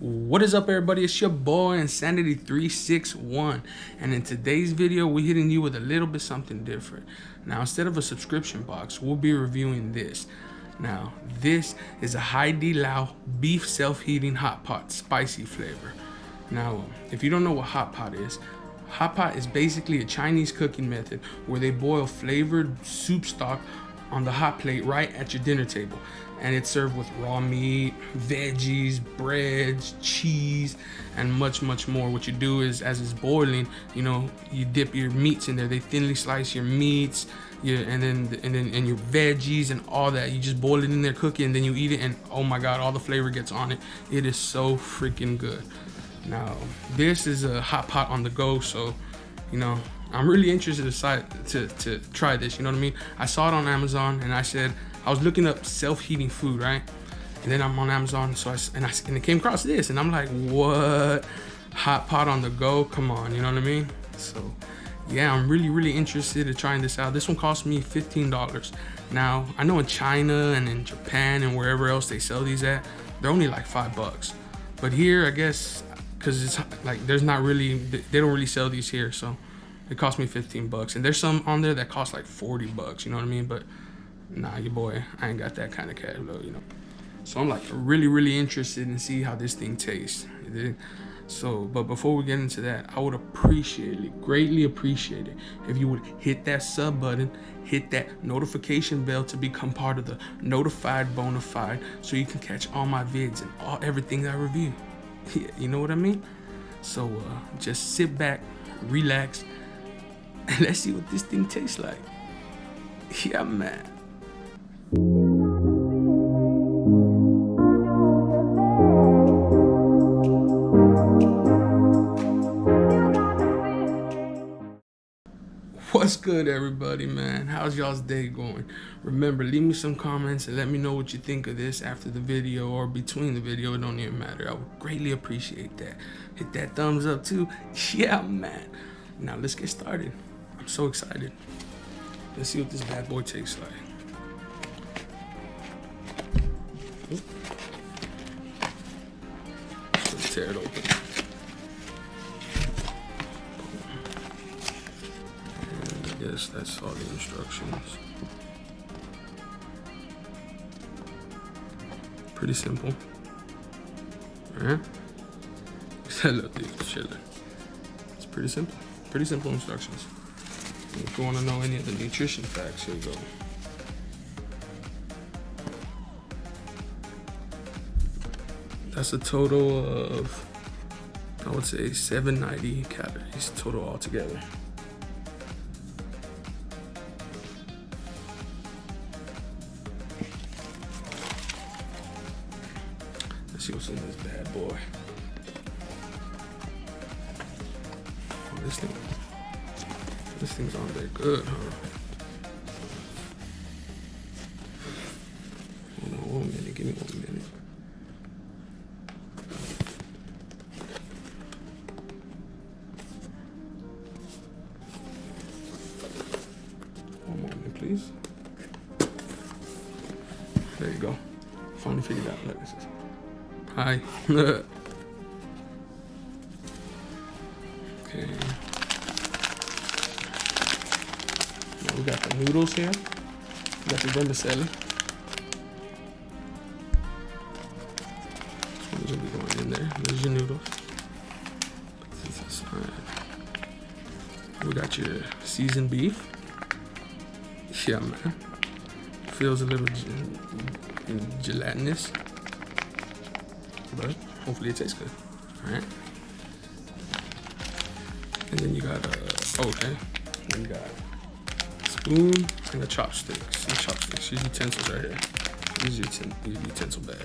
What is up, everybody? It's your boy Insanity361, and in today's video we're hitting you with a little bit something different. Now, instead of a subscription box, we'll be reviewing this. Now, this is a Haidilao beef self-heating hot pot spicy flavor. Now, if you don't know what hot pot is basically a Chinese cooking method where they boil flavored soup stock on the hot plate right at your dinner table, and it's served with raw meat, veggies, breads, cheese, and much more. What you do is, as it's boiling, you know, you dip your meats in there. They thinly slice your meats, and your veggies and all that. You just boil it in there, cook it, and then you eat it, and oh my god, all the flavor gets on it. It is so freaking good. Now, this is a hot pot on the go, so you know, I'm really interested to try this, you know what I mean? I saw it on Amazon, and I was looking up self-heating food, right? And then I'm on Amazon, so and it came across this, and I'm like, what? Hot pot on the go? Come on, you know what I mean? So yeah, I'm really interested in trying this out. This one cost me $15. Now, I know in China and in Japan and wherever else they sell these at, they're only like $5. But here, I guess, because it's like, they don't really sell these here, so it cost me $15, and there's some on there that cost like $40, you know what I mean? But nah, your boy, I ain't got that kind of cash flow, you know? So I'm like really interested in see how this thing tastes. So, but before we get into that, I would greatly appreciate it if you would hit that sub button, hit that notification bell to become part of the notified bona fide, so you can catch all my vids and everything that I review. Yeah, you know what I mean? So just sit back, relax, and let's see what this thing tastes like. Yeah, man. What's good, everybody, man? How's y'all's day going? Remember, leave me some comments and let me know what you think of this after the video or between the video. It don't even matter. I would greatly appreciate that. Hit that thumbs up too. Yeah, man. Now let's get started. I'm so excited. Let's see what this bad boy tastes like. Ooh. Let's tear it open. And I guess that's all the instructions. Pretty simple. Alright. I love these chili. It's pretty simple. Pretty simple instructions. If you want to know any of the nutrition facts, here you go. That's a total of, I would say, 790 calories total altogether. Let's see what's in this bad boy. This thing's on there good, huh? Hold on 1 minute, give me 1 minute. One moment, please. There you go. Finally figured out what this is. Hi. Okay. Now we got the noodles here. We got the vermicelli. This one's gonna be going in there. There's your noodles. Alright. We got your seasoned beef. Yeah, man. Feels a little gelatinous, but hopefully it tastes good. Alright. And then you got then you got a spoon and a chopstick. See, chopsticks, use utensils right here. Use your utensil bag.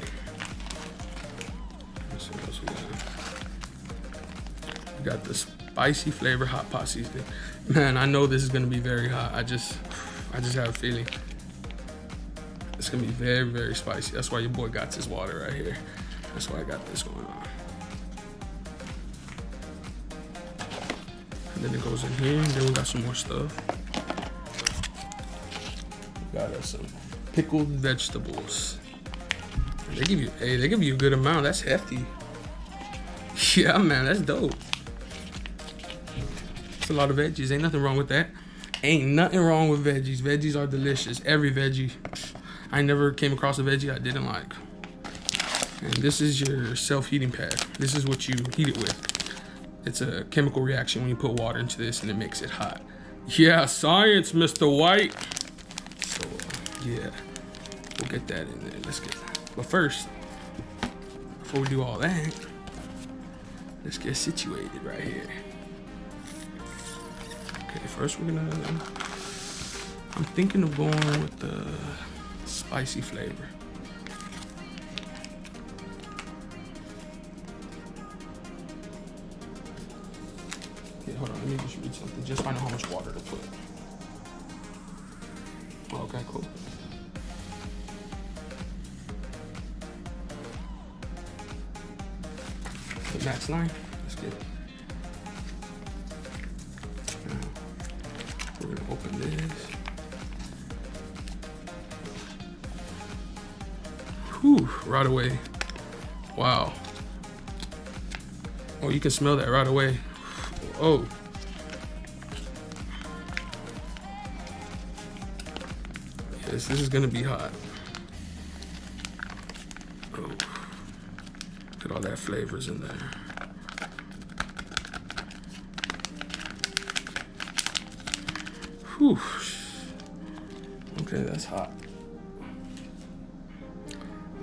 Let's see what else we got. We got the spicy flavor hot pot seasoning. Man, I know this is gonna be very hot. I just have a feeling it's gonna be very spicy. That's why your boy got his water right here. That's why I got this going on. Then it goes in here, and then we got some more stuff. We got us some pickled vegetables. They give you a good amount. That's hefty. Yeah, man, that's dope. That's a lot of veggies. Ain't nothing wrong with that. Ain't nothing wrong with veggies. Veggies are delicious. Every veggie. I never came across a veggie I didn't like. And this is your self-heating pad. This is what you heat it with. It's a chemical reaction when you put water into this and it makes it hot. Yeah, science, Mr. White. So, yeah, we'll get that in there. Let's get that. But first, before we do all that, let's get situated right here. Okay, first we're gonna, I'm thinking of going with the spicy flavor. Yeah, hold on, let me just read something. Just find out how much water to put. Okay, cool. Put max 9. Let's get it. We're gonna open this. Whew, right away. Wow. Oh, you can smell that right away. Oh. Yes, this is gonna be hot. Oh. Put all that flavors in there. Whew. Okay, that's hot.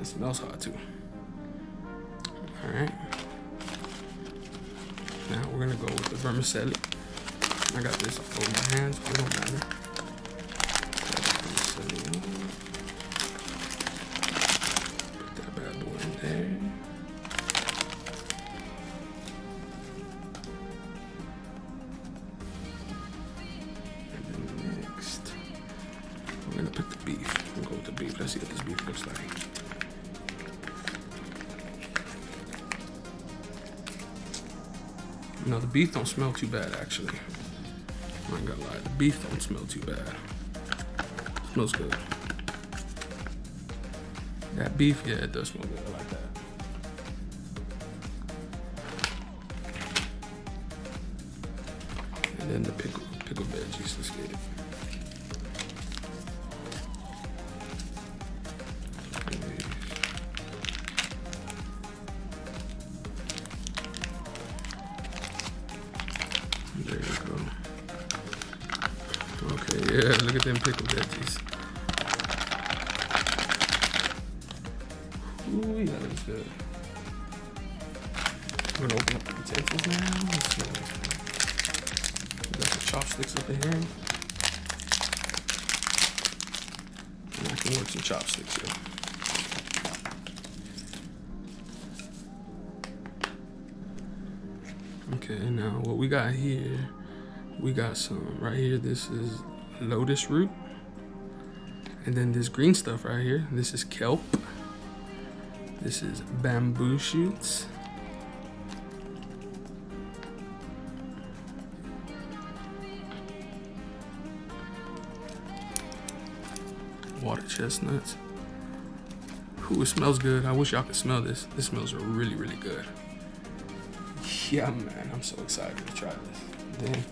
It smells hot too. All right. Now we're gonna go with the vermicelli. I got this all over my hands, but it don't matter. Put that bad boy in there. And then next, we're gonna put the beef. We'll go with the beef. Let's see what this beef looks like. No, the beef don't smell too bad, actually. I ain't gonna lie, the beef don't smell too bad. It smells good. That beef, yeah, it does smell good. I like that. And then the pickle veggies, let's get it. There you go. Okay, yeah, look at them pickled veggies. Ooh, yeah, that looks good. We're gonna open up the potatoes now. Let's see. We got the chopsticks up in here. And I can work some chopsticks here. Okay, now what we got here, we got some right here. This is lotus root. And then this green stuff right here, this is kelp. This is bamboo shoots. Water chestnuts. Ooh, it smells good. I wish y'all could smell this. This smells really, really good. Yeah, man, I'm so excited to try this. Then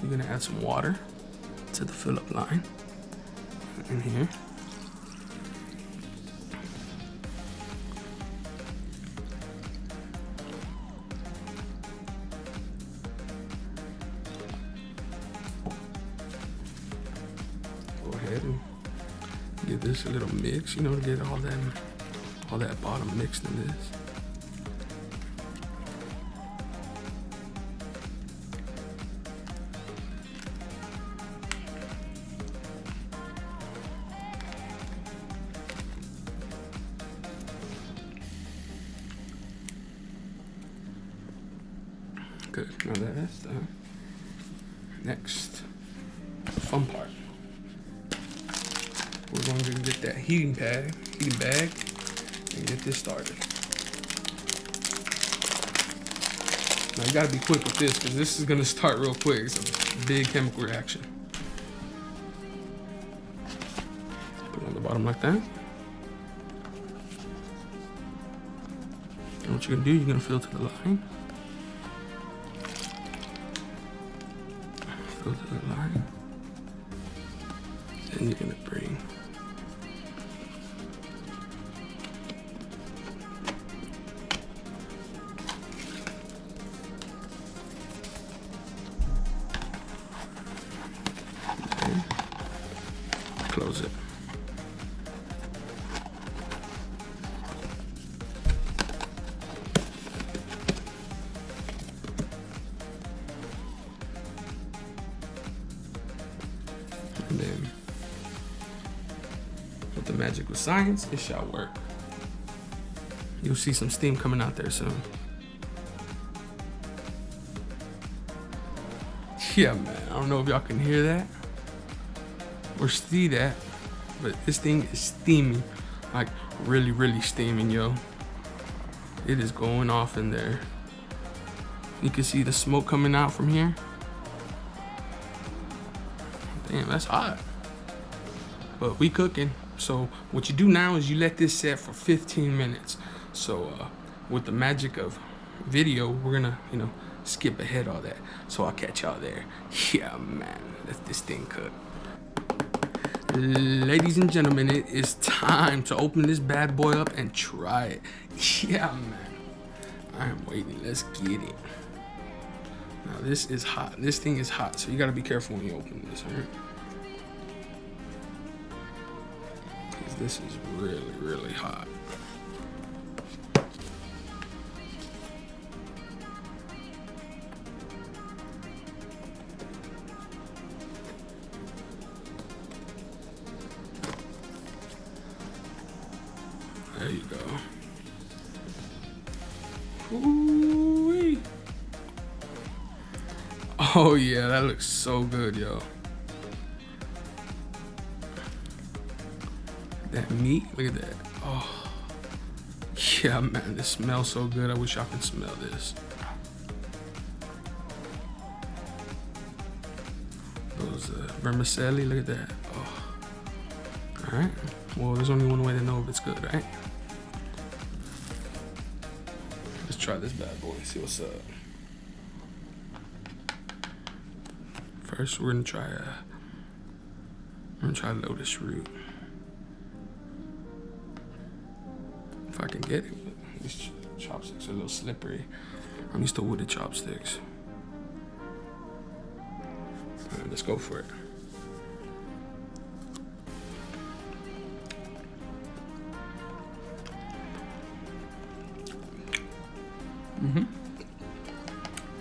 you're gonna add some water to the fill-up line in here. Go ahead and give this a little mix, you know, to get all that bottom mixed in this. Good. Now that's the next fun part. We're going to get that heating bag, and get this started. Now you gotta be quick with this because this is gonna start real quick. It's a big chemical reaction. Put it on the bottom like that. And what you're gonna do, you're gonna filter the line. Filter the line. And you're gonna bring close it. And then with the magic of science, it shall work. You'll see some steam coming out there soon. Yeah, man, I don't know if y'all can hear that or see that, but this thing is steaming, like really, really steaming, yo. It is going off in there. You can see the smoke coming out from here. Damn, that's hot. But we cooking. So what you do now is you let this set for 15 minutes. So with the magic of video, we're gonna, you know, skip ahead all that. So I'll catch y'all there. Yeah, man, let this thing cook. Ladies and gentlemen, it is time to open this bad boy up and try it. Yeah, man, I am waiting. Let's get it. Now this is hot. This thing is hot, so you gotta be careful when you open this, all right? Because this is really, really hot. There you go. Ooh-wee. Oh yeah, that looks so good, yo. That meat, look at that. Oh, yeah, man, this smells so good. I wish I could smell this. Those vermicelli, look at that. Oh. All right. Well, there's only one way to know if it's good, right? Let's try this bad boy and see what's up. First, we're gonna try lotus root. If I can get it, these chopsticks are a little slippery. I'm used to wooden chopsticks. All right, let's go for it. Mm-hmm.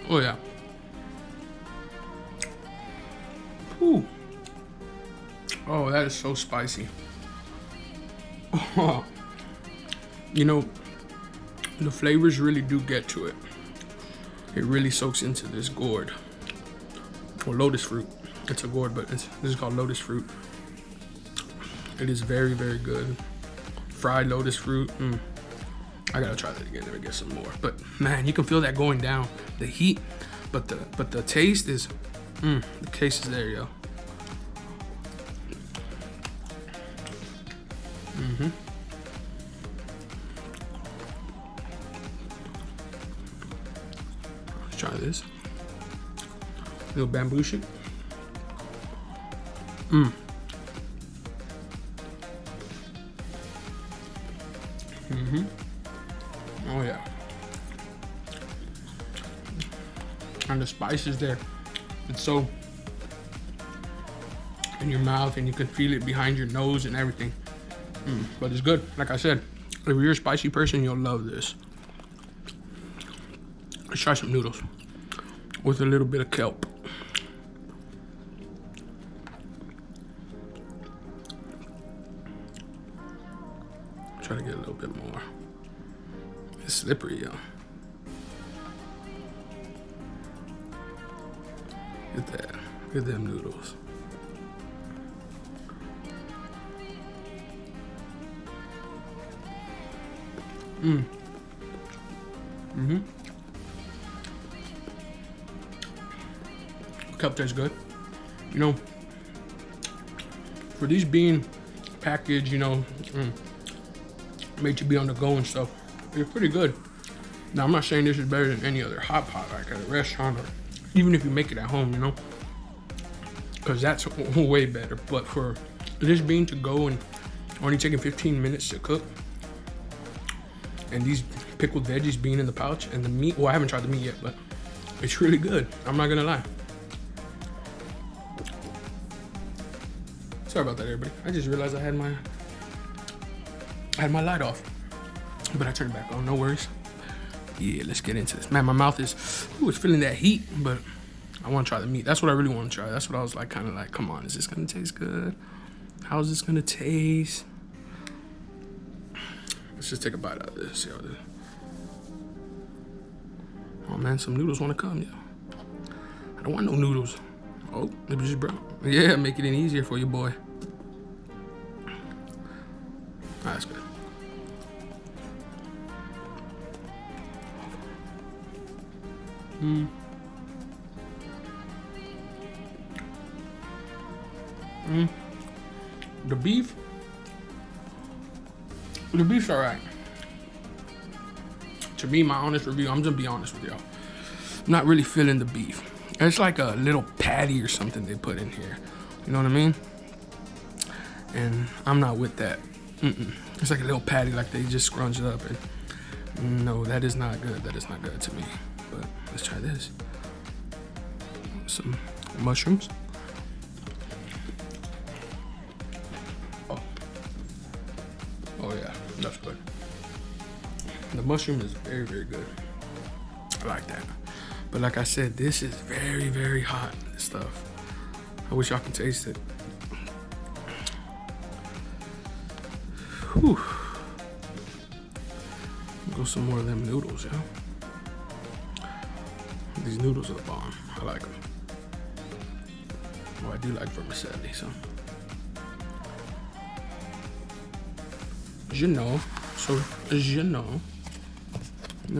Oh yeah. Ooh. Oh, that is so spicy. Oh. You know, the flavors really do get to it. It really soaks into this gourd, or lotus fruit. It's a gourd, but this is called lotus fruit. It is very, very good. Fried lotus fruit. Mm. I gotta try that again and get some more. But man, you can feel that going down, the heat, but the taste is, the taste is there, yo. Mhm. Let's try this. A little bamboo shoot. Mm. Mhm. Oh yeah, and the spice is there. It's so in your mouth, and you can feel it behind your nose and everything. But it's good. Like I said, if you're a spicy person, you'll love this. Let's try some noodles with a little bit of kelp. Try to get a little bit more. It's slippery, yo. Look at that. Look at them noodles. Mm. Mhm. Cup tastes good. You know, for these being packaged, you know, made you be on the go and stuff. It's pretty good. Now, I'm not saying this is better than any other hot pot, like at a restaurant or even if you make it at home, you know, because that's way better. But for this bean to go and only taking 15 minutes to cook, and these pickled veggies being in the pouch and the meat, well, I haven't tried the meat yet, but it's really good. I'm not gonna lie. Sorry about that, everybody. I just realized I had my light off, but I turned it back on. No worries. Yeah, let's get into this. Man, my mouth is, ooh, it's feeling that heat, but I want to try the meat. That's what I really want to try. That's what I was like, kind of like, come on, is this gonna taste good? How's this gonna taste? Let's just take a bite out of this. See how this. Oh man, some noodles want to come. Yeah, I don't want no noodles. Oh, it was just brown. Yeah, make it any easier for you, boy. Oh, that's good. The beef's all right. To me, my honest review, I'm just gonna be honest with y'all. I'm not really feeling the beef. It's like a little patty or something they put in here. You know what I mean? And I'm not with that. It's like a little patty, like they just scrunched it up. And no, that is not good. That is not good to me. But let's try this. Some mushrooms. Oh yeah, that's good. The mushroom is very, very good. I like that. But like I said, this is very, very hot, this stuff. I wish y'all can taste it. Whew. Go some more of them noodles, y'all. These noodles are the bomb. I like them. Well, I do like vermicelli, so. As you know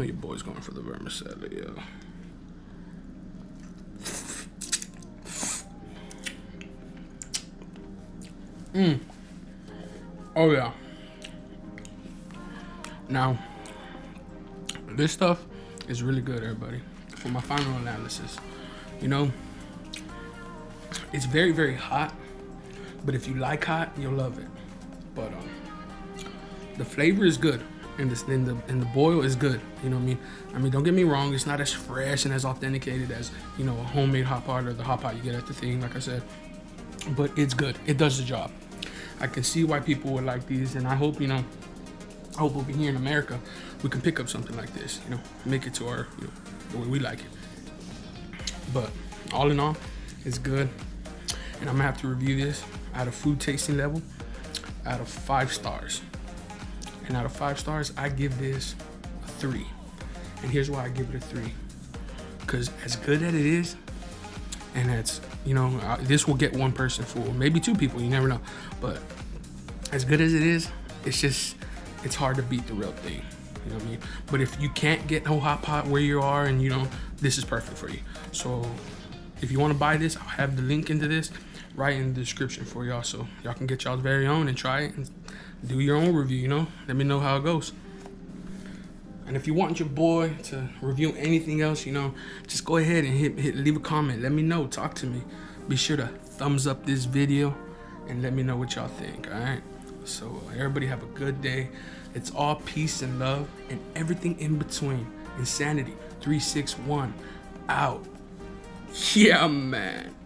your boy's going for the vermicelli, yo. Oh yeah. Now, this stuff is really good, everybody. For my final analysis, you know, it's very, very hot, but if you like hot, you'll love it. But the flavor is good, and the boil is good. You know what I mean? Don't get me wrong, it's not as fresh and as authenticated as, you know, a homemade hot pot or the hot pot you get at the thing, like I said. But it's good. It does the job. I can see why people would like these, and I hope, you know, I hope over here in America we can pick up something like this. You know, make it to our, you know, the way we like it. But all in all, it's good. And I'm gonna have to review this at a food tasting level out of 5 stars. And out of 5 stars, I give this a 3. And here's why I give it a 3. Because as good as it is, and that's, you know, this will get one person full, maybe 2 people, you never know. But as good as it is, it's just, it's hard to beat the real thing. You know what I mean? But if you can't get no hot pot where you are, and you know, this is perfect for you. So if you want to buy this, I'll have the link into this right in the description for y'all, so y'all can get y'all's very own and try it and do your own review. You know, let me know how it goes. And if you want your boy to review anything else, you know, just go ahead and leave a comment, let me know, talk to me. Be sure to thumbs up this video and let me know what y'all think. All right, so everybody have a good day. It's all peace and love and everything in between. Insanity361 out. Yeah, man.